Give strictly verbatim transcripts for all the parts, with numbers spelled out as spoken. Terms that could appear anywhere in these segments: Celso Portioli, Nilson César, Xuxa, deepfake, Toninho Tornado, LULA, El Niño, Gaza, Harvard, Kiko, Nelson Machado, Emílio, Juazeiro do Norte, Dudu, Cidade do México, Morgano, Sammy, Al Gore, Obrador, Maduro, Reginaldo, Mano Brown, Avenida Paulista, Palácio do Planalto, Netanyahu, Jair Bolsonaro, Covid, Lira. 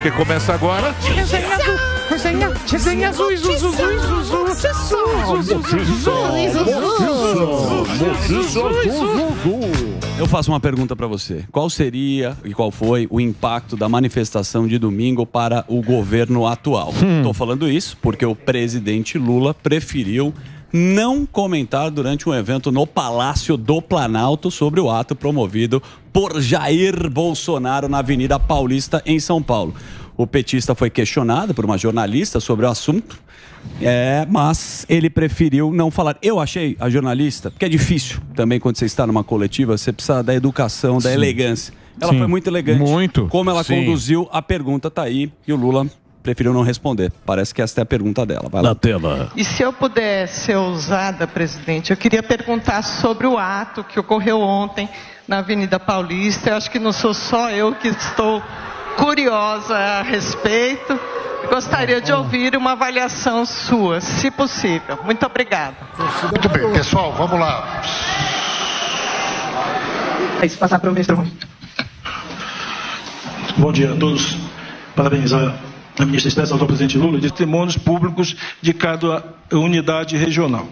Que começa agora. Resenha, resenha, azul, azul, azul, azul, azul. Eu faço uma pergunta para você. Qual seria e qual foi o impacto da manifestação de domingo para o governo atual? Hum. Tô falando isso porque o presidente Lula preferiu não comentar durante um evento no Palácio do Planalto sobre o ato promovido por Jair Bolsonaro na Avenida Paulista, em São Paulo. O petista foi questionado por uma jornalista sobre o assunto, é, mas ele preferiu não falar. Eu achei a jornalista, porque é difícil também quando você está numa coletiva, você precisa da educação, da Sim. elegância. Ela Sim. foi muito elegante. Muito. Como ela Sim. conduziu a pergunta, tá aí, e o Lula preferiu não responder. Parece que esta é a pergunta dela. Vai lá. Na tela. E se eu puder ser ousada, presidente, eu queria perguntar sobre o ato que ocorreu ontem na Avenida Paulista. Eu acho que não sou só eu que estou curiosa a respeito. Gostaria de ouvir uma avaliação sua, se possível. Muito obrigada. Muito bem, pessoal, vamos lá. É se passar para o mesmo. Bom dia a todos. Parabenizar a ministra Estécia, ao presidente Lula, de testemunhos públicos de cada unidade regional.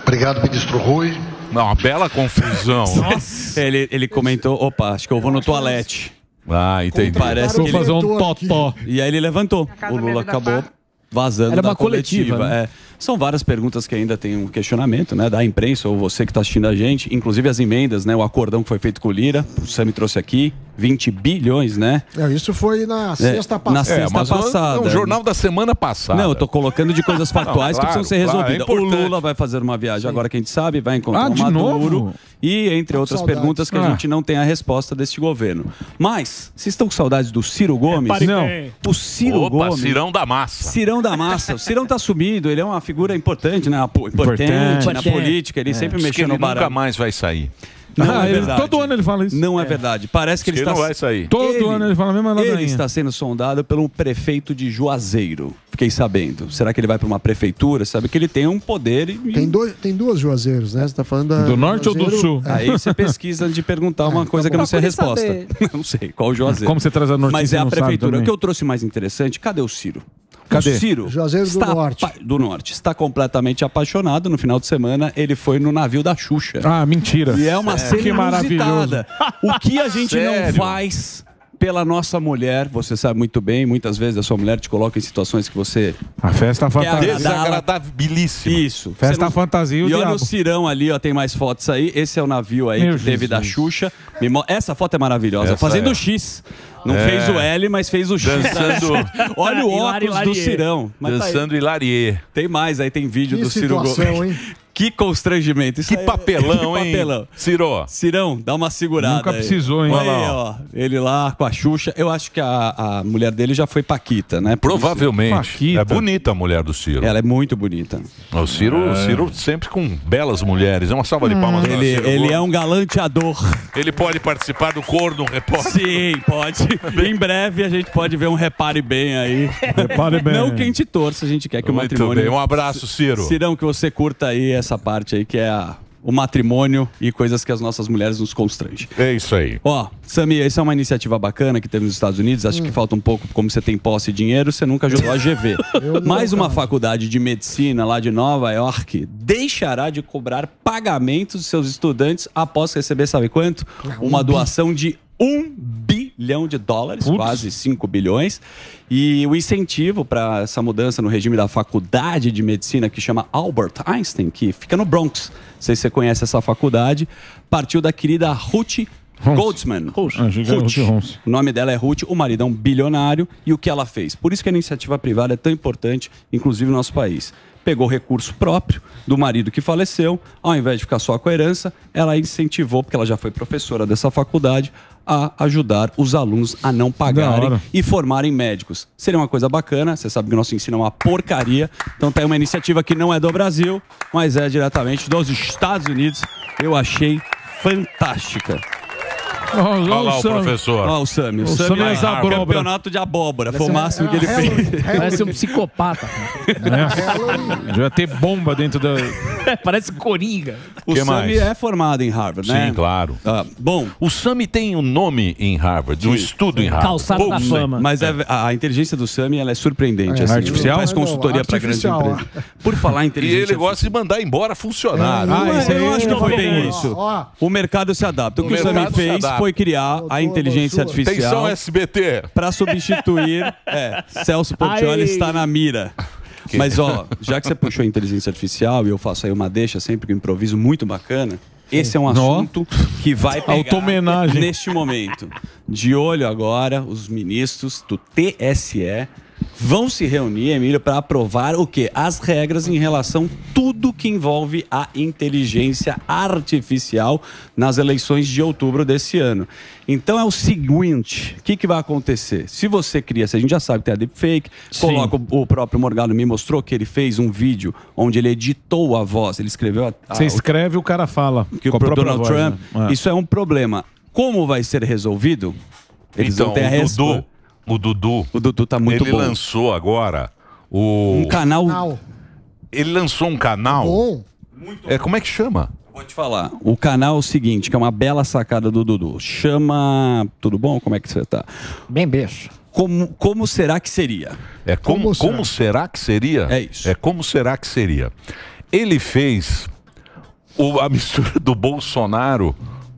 Obrigado, ministro Rui. Não, uma bela confusão. Nossa. Ele, ele comentou, opa, acho que eu vou no toalete. Ah, entendi. Parece que fazer um totó. E aí ele levantou. O Lula acabou vazando Era da uma coletiva. coletiva né? é. São várias perguntas que ainda tem um questionamento, né? Da imprensa, ou você que está assistindo a gente. Inclusive as emendas, né? O acordão que foi feito com o Lira. O Sammy trouxe aqui. vinte bilhões, né? É, isso foi na sexta é, passada. Na sexta é, mas passada. É um jornal da semana passada. Não, eu tô colocando de coisas factuais não, claro, que precisam ser resolvidas. Claro, é o Lula vai fazer uma viagem, Sim. agora que a gente sabe, vai encontrar ah, um Maduro. Novo? E, entre outras saudades. perguntas, que ah. a gente não tem a resposta deste governo. Mas, vocês estão com saudades do Ciro Gomes? É, não. O Ciro Opa, Gomes... Cirão da massa. Cirão da massa. O Cirão tá sumido, ele é uma figura importante, né? Importante, importante. na política, ele é. sempre mexeu no baralho. Nunca mais vai sair. Não ah, é ele, todo ano ele fala isso. Não é, é verdade. Parece que ele, ele está... não vai sair. Todo ele, ano ele fala a mesma ladainha. Ele está sendo sondado pelo prefeito de Juazeiro. Fiquei sabendo. Será que ele vai para uma prefeitura? Sabe que ele tem um poder... E... Tem, dois, tem duas Juazeiros, né? Você está falando da... Do norte Juazeiro... ou do sul? É. Aí você pesquisa de perguntar é, uma coisa tá que eu não sei a resposta. Saber. Não sei qual Juazeiro. Como você traz a notícia? Mas é a prefeitura. O que eu trouxe mais interessante, cadê o Ciro? Cadê? O Ciro Juazeiro do Norte. do Norte está completamente apaixonado. No final de semana, ele foi no navio da Xuxa. Ah, mentira. E é uma é, cena inusitada. O que a gente Sério? não faz pela nossa mulher, você sabe muito bem, muitas vezes a sua mulher te coloca em situações que você... A festa fantasia. Desagradabilíssima. Isso. Festa não... fantasia o E olha diabo. o Cirão ali, ó, tem mais fotos aí. Esse é o navio aí Meu que Jesus. teve da Xuxa. Essa foto é maravilhosa. Essa Fazendo é. X. Não é. fez o L, mas fez o X. Dançando... Olha o óculos Hilari, do Cirão. Mas Dançando tá Hilarier. Tem mais, aí tem vídeo que do Ciro Gomes. Que constrangimento. Isso que papelão, é... hein? Que papelão. Ciro. Cirão, dá uma segurada. Nunca precisou, hein? Olha lá, ó. Ele lá com a Xuxa. Eu acho que a, a mulher dele já foi Paquita, né? Provavelmente. Paquita. É bonita a mulher do Ciro. Ela é muito bonita. O Ciro, é. o Ciro sempre com belas mulheres. É uma salva de palmas. Hum. Ele, ele é um galanteador. Ele pode participar do Corno Repórter. Sim, pode. Em breve a gente pode ver um repare bem aí. Repare bem. Não que a gente torça, a gente quer que o muito matrimônio... Bem. Um abraço, Ciro. Cirão, que você curta aí essa parte aí, que é a, o matrimônio e coisas que as nossas mulheres nos constrangem. É isso aí. Ó, Sammy, essa é uma iniciativa bacana que teve nos Estados Unidos. Acho hum. que falta um pouco, como você tem posse e dinheiro, você nunca ajudou a G V. Mais uma faculdade de medicina lá de Nova York deixará de cobrar pagamentos de seus estudantes após receber, sabe quanto? Uma doação de um bilhão de dólares, Ups. quase cinco bilhões. E o incentivo para essa mudança no regime da faculdade de medicina, que chama Albert Einstein, que fica no Bronx, não sei se você conhece essa faculdade, partiu da querida Ruth Goldsman. Ruth. O nome dela é Ruth, o marido é um bilionário. E o que ela fez? Por isso que a iniciativa privada é tão importante, inclusive no nosso país. Pegou recurso próprio do marido que faleceu, ao invés de ficar só com a herança, ela incentivou, porque ela já foi professora dessa faculdade, a ajudar os alunos a não pagarem e formarem médicos. Seria uma coisa bacana, você sabe que o nosso ensino é uma porcaria, então tá aí uma iniciativa que não é do Brasil, mas é diretamente dos Estados Unidos. Eu achei fantástica. Olha lá o professor. Olha o Sammy. O Sammy é campeonato de abóbora. Foi o máximo que ele fez. Parece um psicopata. Já ia ter bomba dentro da... Parece coringa. O que Sammy mais? É formado em Harvard, né? Sim, claro. Ah, bom, o Sammy tem um nome em Harvard, um estudo em Harvard. Calçado da fama. Mas é, a inteligência do Sammy, ela é surpreendente. É, assim, artificial. Faz consultoria para grandes empresas. Por falar em inteligência... E ele gosta de mandar embora funcionário. É, ah, isso aí, eu acho que não foi bem isso. Ó, ó. O mercado se adapta. O, o que o Sammy fez foi criar a inteligência artificial... Atenção, S B T! Para substituir... É, Celso Portioli está na mira. Mas, ó, já que você puxou a inteligência artificial e eu faço aí uma deixa sempre que eu improviso muito bacana, esse é um assunto que vai pegar neste momento. De olho agora, os ministros do T S E vão se reunir, Emílio, para aprovar o quê? As regras em relação a tudo que envolve a inteligência artificial nas eleições de outubro desse ano. Então é o seguinte, o que, que vai acontecer? Se você cria, se a gente já sabe que tem a deepfake, coloca o, o próprio Morgano me mostrou que ele fez um vídeo onde ele editou a voz, ele escreveu... A, a, você escreve o, o cara fala. Que com o a Donald voz, Trump. Né? É. Isso é um problema. Como vai ser resolvido? Eles então, vão ter a resposta. O Dudu, o Dudu tá muito ele bom. lançou agora o... Um canal... Ele lançou um canal... Bom. É, como é que chama? Vou te falar. O canal é o seguinte, que é uma bela sacada do Dudu. Chama... Tudo bom? Como é que você tá? Bem, beijo. Como, como será que seria? É como, como, será? como será que seria? É isso. É como será que seria. Ele fez o, a mistura do Bolsonaro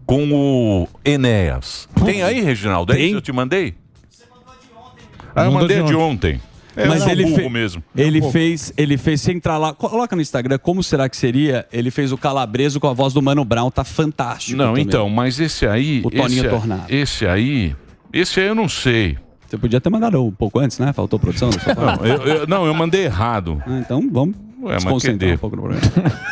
com o Enéas. Tem aí, Reginaldo? É isso que eu te mandei? Ah, eu mandei de ontem. É, mas ele, fe... mesmo. ele um fez, ele fez sem entrar lá. Coloca no Instagram, como será que seria? Ele fez o calabreso com a voz do Mano Brown, tá fantástico. Não, também. Então, mas esse aí, o Toninho Tornado. Esse aí, esse aí eu não sei. Você podia ter mandado um pouco antes, né? Faltou produção. Não, eu, eu, não, eu mandei errado. Ah, então vamos Ué, se concentrar um pouco no programa.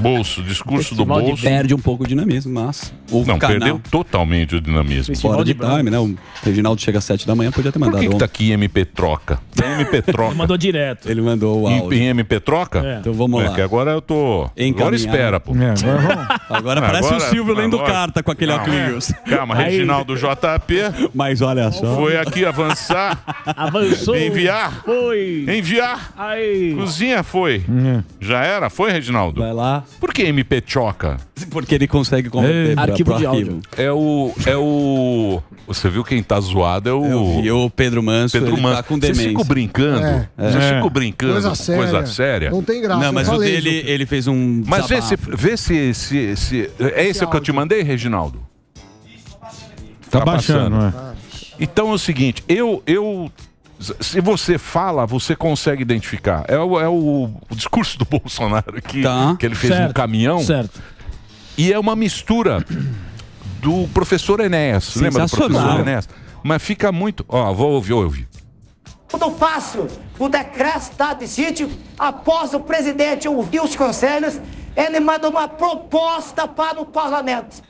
Bolso, discurso do bolso. Perde um pouco o dinamismo, mas... O não, canal... perdeu totalmente o dinamismo. Fora de time, né? O Reginaldo chega às sete da manhã, podia ter mandado. Por que, que tá aqui M P Troca? Tem M P Troca. Ele mandou direto. Ele mandou o áudio. Em, em M P Troca? É. Então vamos lá. É que agora eu tô... Agora espera, pô. É, agora agora parece agora, o Silvio lendo agora... carta com aquele óculos. Calma, aí... Reginaldo J P. Mas olha só. Foi aqui avançar. Avançou. Enviar. Foi. Enviar. Aí. Cozinha foi. Uhum. Já era? Foi, Reginaldo? Vai lá. Por que M P Choca? Porque ele consegue converter arquivo pro de arquivo. É o, é o... Você viu quem tá zoado é o... Eu vi o Pedro Manso. Pedro Manso. Tá com demência. Você ficou brincando? É. É. Você ficou brincando? Coisa séria. Coisa séria. Não tem graça. Não, mas o dele, do... ele fez um... Mas vê se, vê se, se, se... É esse, esse é o que eu te mandei, Reginaldo? Isso, tá, tá baixando, né? Ah. Então é o seguinte, eu... eu... Se você fala, você consegue identificar. É o, é o, o discurso do Bolsonaro que, tá. que ele fez certo. no caminhão. Certo. E é uma mistura do professor Enéas. Lembra do professor Enéas? Mas fica muito... Ó, vou ouvir, vou ouvir. Quando faço o decreto de estado de sítio, após o presidente ouvir os conselhos, ele manda uma proposta para o parlamento.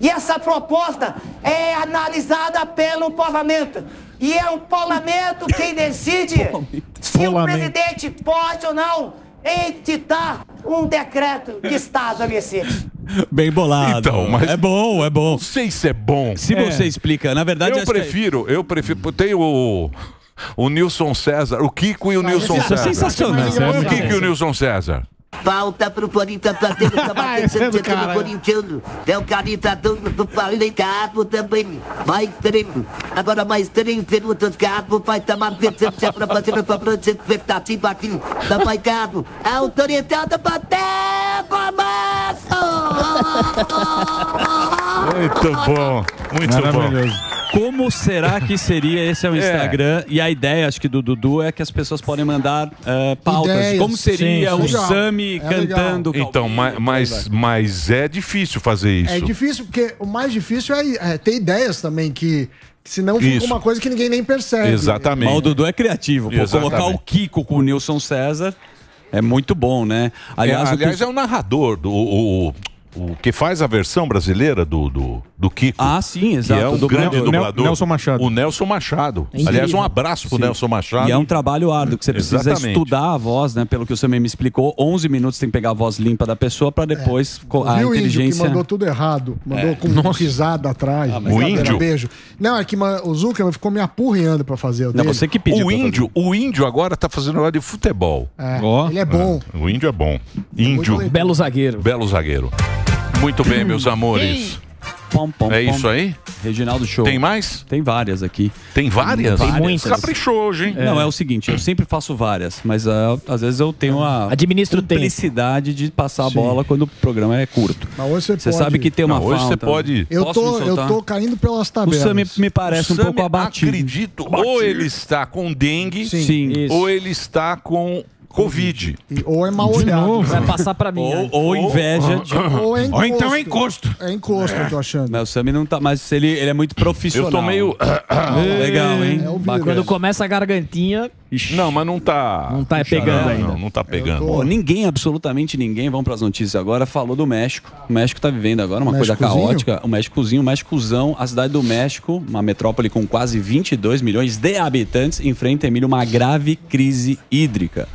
E essa proposta é analisada pelo parlamento. E é o parlamento quem decide se o presidente pode ou não editar um decreto de estado emergencial. Bem bolado. Então, mas é bom, é bom. Não sei se é bom. Se é. você explica, na verdade... Eu prefiro, é... eu prefiro... Tem o... O Nilson César, o Kiko e o ah, Nilson César. Sensacional. Foi o Kiko e o Nilson César. Falta pro Corinthians fazer o trabalho do corintiano. É o candidato do Paulista também. Mais três. Agora mais três minutos, Carmo. Vai tomar decisão para fazer o próprio expectativa aqui. Da Pai Carmo. Autorizado para até começo. Muito bom. Muito bom. Como será que seria? Esse é o Instagram. É. E a ideia, acho que do Dudu, é que as pessoas podem mandar uh, pautas. Ideias. Como seria sim, sim. o Sammy é cantando. Legal. Então, mas, mas, mas é difícil fazer isso. É difícil, porque o mais difícil é, é ter ideias também que... Senão fica isso. uma coisa que ninguém nem percebe. Exatamente. Mas o Dudu é criativo. Por colocar o Kiko com o Nilson César é muito bom, né? Aliás, é, aliás o... é o narrador do... O, o... o que faz a versão brasileira do, do, do Kiko. Ah, sim, exato. Que é um do grande dublador. Nelson Machado. O Nelson Machado. É. Aliás, um abraço pro sim. Nelson Machado. E é um trabalho árduo, que você precisa exatamente. Estudar a voz, né? Pelo que o Sammy me explicou, onze minutos tem que pegar a voz limpa da pessoa para depois é. a, a inteligência... O índio que mandou tudo errado, mandou é. com uma risada atrás. Ah, o índio? Beijo. Não, é que o Zuckerman ficou me apurreando para fazer o dele. Não, você que pediu. O índio, o índio agora tá fazendo hora de futebol. É. Oh. Ele é bom. É. O índio é bom. Índio. Belo zagueiro. Belo zagueiro. Muito bem, meus amores. Pom, pom, é isso aí? Reginaldo Show. Tem mais? Tem várias aqui. Tem várias? Tem muitas. Caprichou hoje, hein? É. Não, é o seguinte, eu sempre faço várias, mas uh, às vezes eu tenho a cumplicidade de passar sim. a bola quando o programa é curto. Mas hoje você, você pode... sabe que tem uma não, hoje falta. Hoje você pode... Eu tô, eu tô caindo pelas tabelas. O Sam me, me parece um pouco abatido. Acredito, abatido. Ou ele está com dengue, sim. Sim. ou ele está com... Covid. E, ou é mal olhado. Vai passar pra mim. Ou, ou inveja. Ou, de... ou, é encosto. Ou então é encosto. É encosto, é. eu tô achando. Mas o Sammy não tá, mas ele, ele é muito profissional. Eu tô meio... Legal, hein? É quando começa a gargantinha... Ixi. Não, mas não tá... Não tá pegando não, ainda. Não, não tá pegando. Tô... Pô, ninguém, absolutamente ninguém, vamos pras notícias agora, falou do México. O México tá vivendo agora uma coisa caótica. O Méxicozinho, o Méxicozão, a cidade do México, uma metrópole com quase vinte e dois milhões de habitantes, enfrenta, Emílio, uma grave crise hídrica.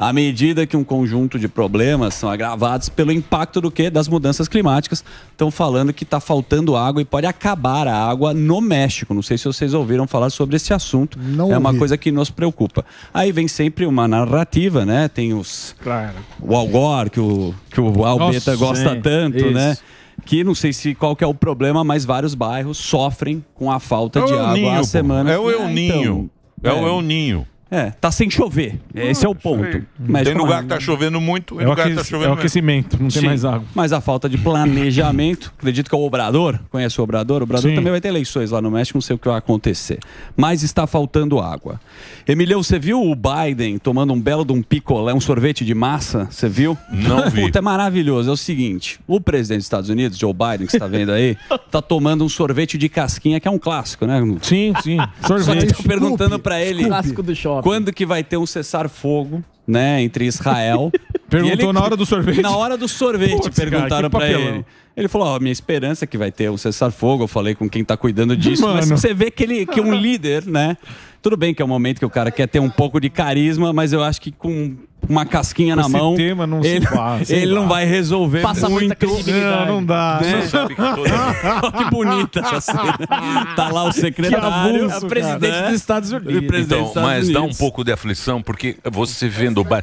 À medida que um conjunto de problemas são agravados pelo impacto do quê? Das mudanças climáticas. Estão falando que está faltando água e pode acabar a água no México. Não sei se vocês ouviram falar sobre esse assunto. Não é uma ouvi. coisa que nos preocupa. Aí vem sempre uma narrativa, né? Tem os... Claro. O Al Gore, que o, que o Albeta Nossa, gosta sim. tanto, Isso. né? Que não sei se qual que é o problema, mas vários bairros sofrem com a falta é de água ninho, há semanas. É o El Niño. É o El Niño. É, tá sem chover. Esse é o ponto. Mas tem lugar que tá chovendo muito, é o lugar que tá chovendo. É o aquecimento, não tem mais água. Mas a falta de planejamento, acredito que é o Obrador, conhece o Obrador? O Obrador também vai ter eleições lá no México, não sei o que vai acontecer. Mas está faltando água. Emílio, você viu o Biden tomando um belo de um picolé, um sorvete de massa? Você viu? Não vi. Puta, é maravilhoso. É o seguinte, o presidente dos Estados Unidos, Joe Biden, que você tá vendo aí, tá tomando um sorvete de casquinha, que é um clássico, né? Sim, sim. Sorvete. Estou perguntando para ele. Clássico do shopping. Quando que vai ter um cessar-fogo, né, entre Israel... Perguntou ele, na hora do sorvete? Na hora do sorvete, Puts, perguntaram cara, pra ele. Ele falou, ó, oh, minha esperança é que vai ter um cessar-fogo. Eu falei com quem tá cuidando disso. Mano. Mas você vê que, ele, que um líder, né... Tudo bem que é um momento que o cara quer ter um pouco de carisma, mas eu acho que com uma casquinha esse na mão... Tema não ele se passa, ele não vai resolver passa muito. Não, não dá. Né? Sabe que, toda... que bonita essa cena. Tá lá o secretário, avulso, o presidente cara, né? dos Estados Unidos. Então, dos Estados mas Unidos. Dá um pouco de aflição, porque você vendo o bar...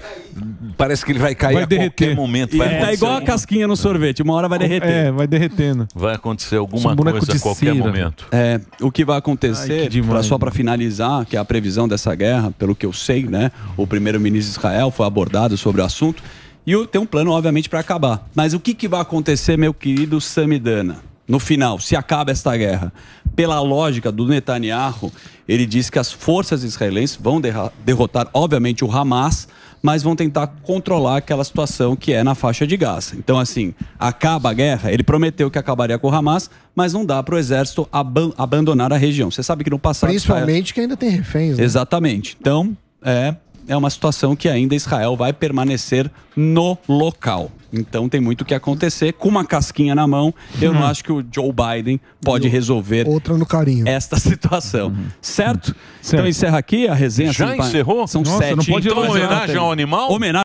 Parece que ele vai cair vai a derreter. Qualquer momento. Vai é, tá igual algum... a casquinha no sorvete, uma hora vai derreter. É, vai derretendo. Vai acontecer alguma um coisa a qualquer Cira. Momento. É, o que vai acontecer, Ai, pra, só para finalizar, que é a previsão dessa guerra, pelo que eu sei, né? O primeiro-ministro de Israel foi abordado sobre o assunto e o, tem um plano, obviamente, para acabar. Mas o que, que vai acontecer, meu querido Samidana? No final, se acaba esta guerra. Pela lógica do Netanyahu, ele diz que as forças israelenses vão derrotar, obviamente, o Hamas, mas vão tentar controlar aquela situação que é na faixa de Gaza. Então, assim, acaba a guerra, ele prometeu que acabaria com o Hamas, mas não dá para o exército aban- abandonar a região. Você sabe que no passado... Principalmente Israel... que ainda tem reféns, né? Exatamente. Então, é... é uma situação que ainda Israel vai permanecer no local. Então tem muito o que acontecer. Com uma casquinha na mão, eu uhum. não acho que o Joe Biden pode resolver outra no carinho. Esta situação. Uhum. Certo? certo? Então encerra aqui a resenha. Já encerrou? São Nossa, sete. Não pode então, homenagem ao animal? Homenagem